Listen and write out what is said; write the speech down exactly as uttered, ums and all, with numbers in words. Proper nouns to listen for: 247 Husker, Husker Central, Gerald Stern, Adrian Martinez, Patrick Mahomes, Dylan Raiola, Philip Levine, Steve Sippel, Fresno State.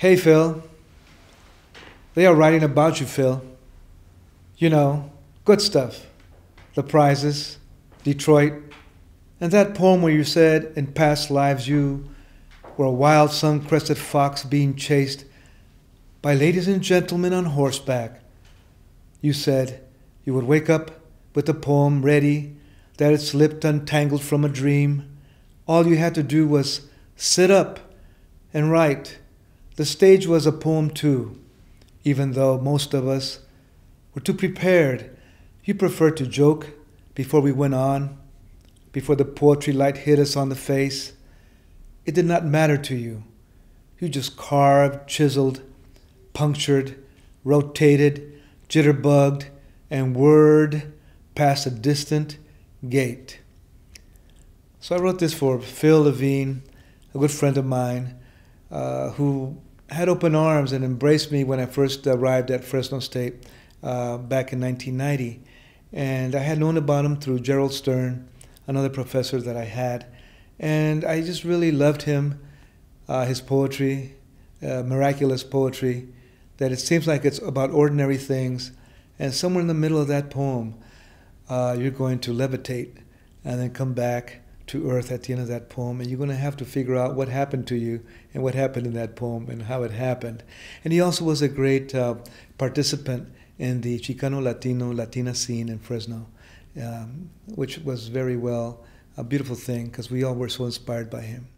Hey, Phil. They are writing about you, Phil. You know, good stuff. The prizes, Detroit, and that poem where you said, in past lives you were a wild sun-crested fox being chased by ladies and gentlemen on horseback. You said you would wake up with the poem ready, that it slipped untangled from a dream. All you had to do was sit up and write. The stage was a poem too. Even though most of us were too prepared, you preferred to joke before we went on, before the poetry light hit us on the face. It did not matter to you. You just carved, chiseled, punctured, rotated, jitterbugged, and whirred past a distant gate. So I wrote this for Phil Levine, a good friend of mine, uh, who had open arms and embraced me when I first arrived at Fresno State uh, back in nineteen ninety. And I had known about him through Gerald Stern, another professor that I had. And I just really loved him, uh, his poetry, uh, miraculous poetry, that it seems like it's about ordinary things. And somewhere in the middle of that poem, uh, you're going to levitate and then come back to earth at the end of that poem, and you're going to have to figure out what happened to you and what happened in that poem and how it happened. And he also was a great uh, participant in the Chicano Latino Latina scene in Fresno, um, which was very well a beautiful thing because we all were so inspired by him.